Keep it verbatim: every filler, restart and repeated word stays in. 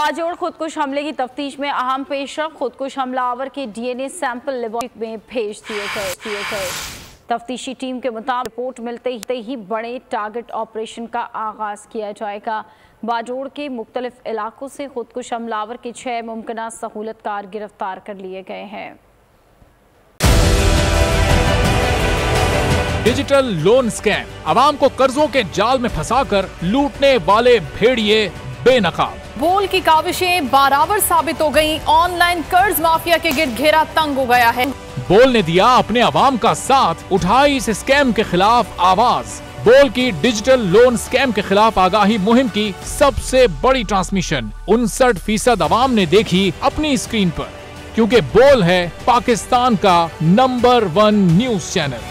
बाजौर खुदकुश हमले की तफ्तीश में अहम पेशरफ खुदकुश हमलावर के डीएनए सैंपल लेबोरेटरी में भेज दिए गए दिए गए तफ्तीशी टीम के मुताबिक रिपोर्ट मिलते ही, ही बड़े टारगेट ऑपरेशन का आगाज किया जाएगा। बाजौर के मुख्तलिफ इलाकों से खुदकुश हमलावर के छह मुमकिन सहूलतकार गिरफ्तार कर लिए गए हैं। डिजिटल लोन स्कैम आवाम को कर्जों के जाल में फंसा कर लूटने वाले भेड़िए बेनकाब। बोल की काविशें बारावर साबित हो गयी। ऑनलाइन कर्ज माफिया के गिर्द घेरा तंग हो गया है। बोल ने दिया अपने आवाम का साथ, उठाई इस स्कैम के खिलाफ आवाज। बोल की डिजिटल लोन स्कैम के खिलाफ आगाही मुहिम की सबसे बड़ी ट्रांसमिशन उनसठ फीसद आवाम ने देखी अपनी स्क्रीन पर, क्योंकि बोल है पाकिस्तान का नंबर वन न्यूज चैनल।